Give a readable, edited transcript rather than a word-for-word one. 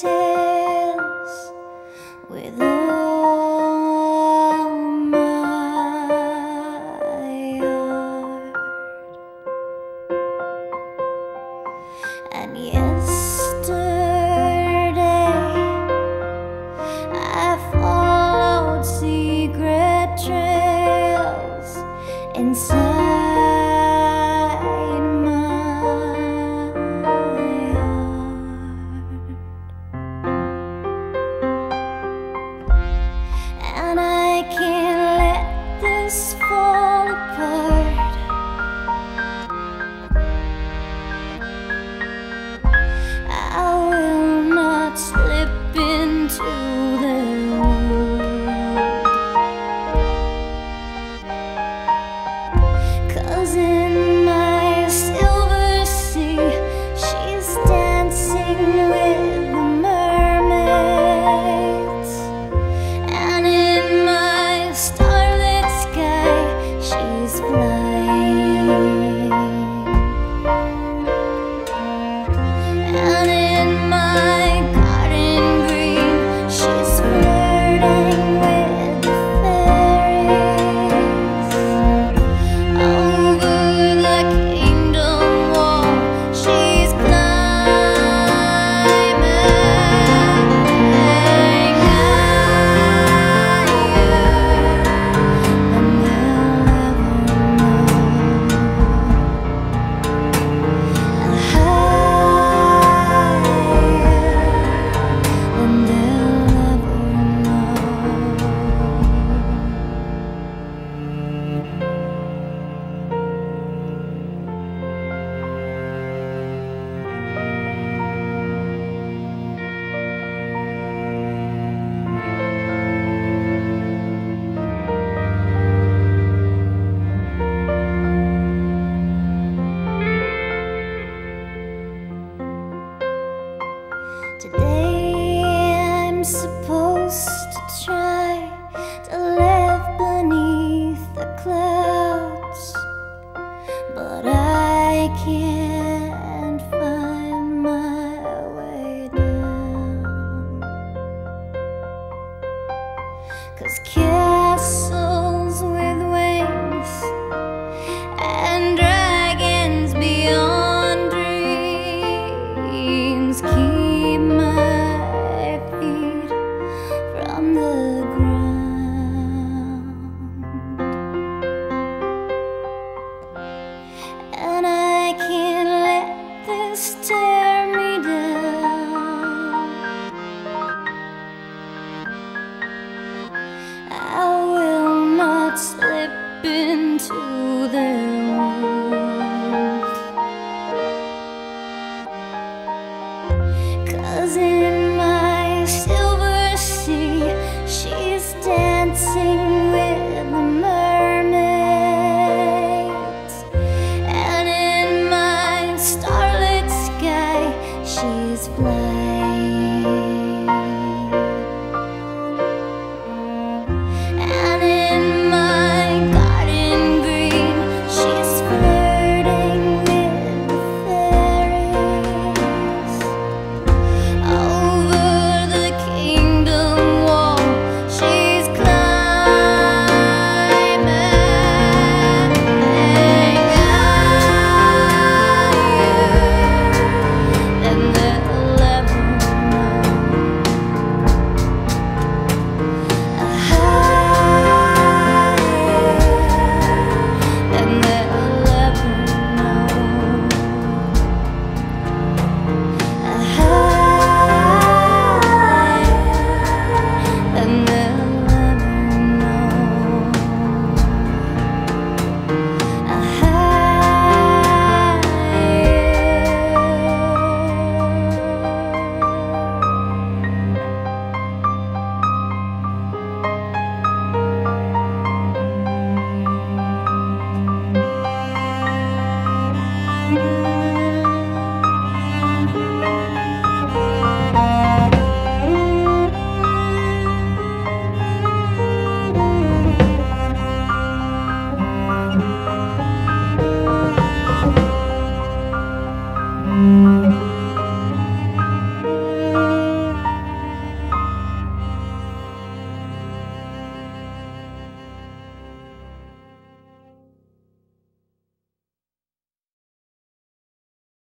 tales with all my heart. And yesterday I followed secret trails inside. Fall apart. I will not slip into the world, 'cause in my silver sea she's dancing with the mermaids, and in my flying. And in my garden green she's flirting with the fairies. Over the kingdom wall she's climbing higher than they'll ever Today I'm supposed to try to live beneath the clouds, but I can't find my way down, 'cause castles with wings and dragons beyond dreams tear me down. I will not slip into their world, 'cause in